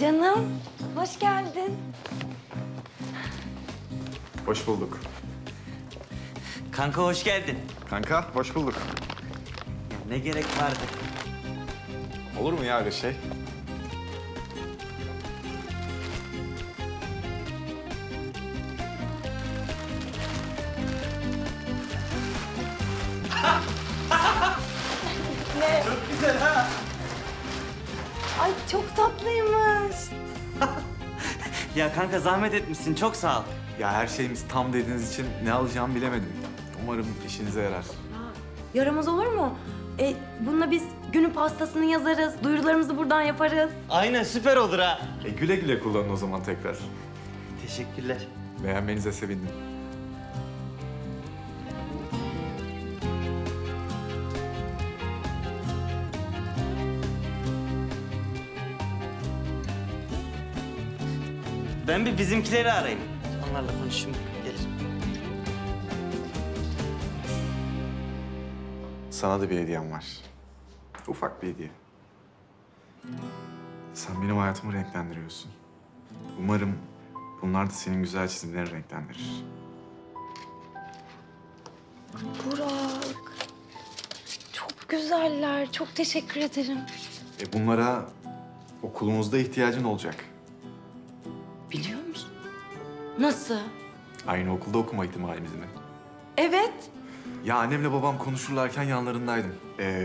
Canım, hoş geldin. Hoş bulduk. Kanka hoş geldin. Kanka hoş bulduk. Ya ne gerek vardı? Olur mu ya öyle şey? Ne? Çok güzel ha. Ay çok tatlıymış. Ya kanka zahmet etmişsin, çok sağ ol. Ya her şeyimiz tam dediğiniz için ne alacağımı bilemedim. Umarım işinize yarar. Ha, yaramaz olur mu? Bununla biz günün pastasını yazarız, duyurularımızı buradan yaparız. Aynen, süper olur ha. Güle güle kullanın o zaman tekrar. Teşekkürler. Beğenmenize sevindim. Ben bir bizimkileri arayayım. Onlarla konuşayım, gelirim. Sana da bir hediyem var. Ufak bir hediye. Sen benim hayatımı renklendiriyorsun. Umarım bunlar da senin güzel çizimlerini renklendirir. Burak. Çok güzeller. Çok teşekkür ederim. Bunlara okulumuzda ihtiyacın olacak. Biliyor musun? Nasıl? Aynı okulda okuma ihtimalimiz mi? Evet. Ya annemle babam konuşurlarken yanlarındaydım.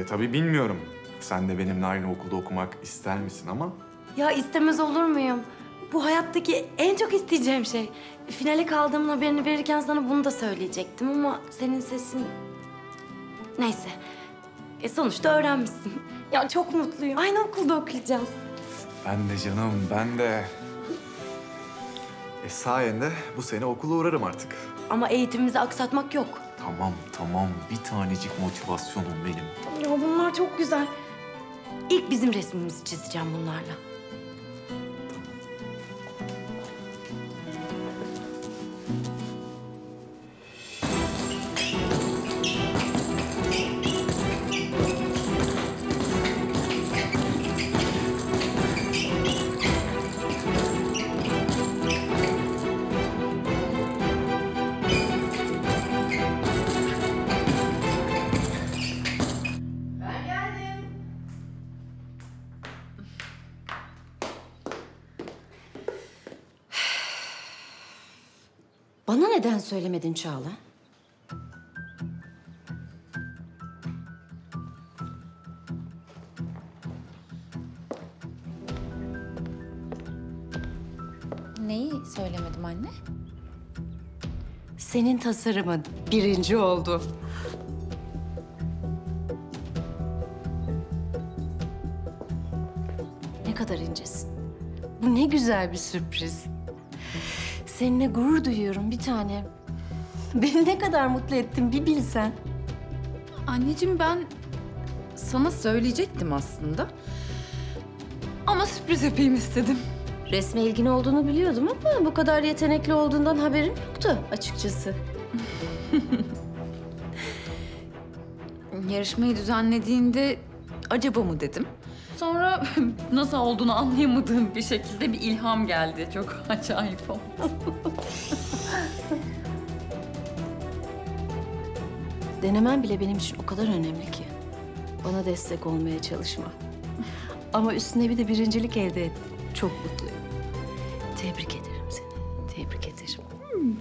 Tabii bilmiyorum. Sen de benimle aynı okulda okumak ister misin ama? Ya istemez olur muyum? Bu hayattaki en çok isteyeceğim şey. Finale kaldığımın haberini verirken sana bunu da söyleyecektim ama senin sesin... Neyse. Sonuçta öğrenmişsin. Ya çok mutluyum. Aynı okulda okuyacağız. Ben de canım, ben de. Sayende bu sene okula uğrarım artık. Ama eğitimimizi aksatmak yok. Tamam, tamam. Bir tanecik motivasyonum benim. Ya bunlar çok güzel. İlk bizim resmimizi çizeceğim bunlarla. Bana neden söylemedin Çağla? Neyi söylemedim anne? Senin tasarımın birinci oldu. Ne kadar incesin. Bu ne güzel bir sürpriz. Seninle gurur duyuyorum bir tanem. Beni ne kadar mutlu ettin bir bilsen. Anneciğim ben sana söyleyecektim aslında. Ama sürpriz yapayım istedim. Resme ilgin olduğunu biliyordum ama bu kadar yetenekli olduğundan haberim yoktu açıkçası. Yarışmayı düzenlediğinde acaba mı dedim. Sonra nasıl olduğunu anlayamadığım bir şekilde bir ilham geldi. Çok acayip oldu. Denemen bile benim için o kadar önemli ki. Bana destek olmaya çalışma. Ama üstüne bir de birincilik elde ettim. Çok mutluyum. Tebrik ederim seni. Tebrik ederim.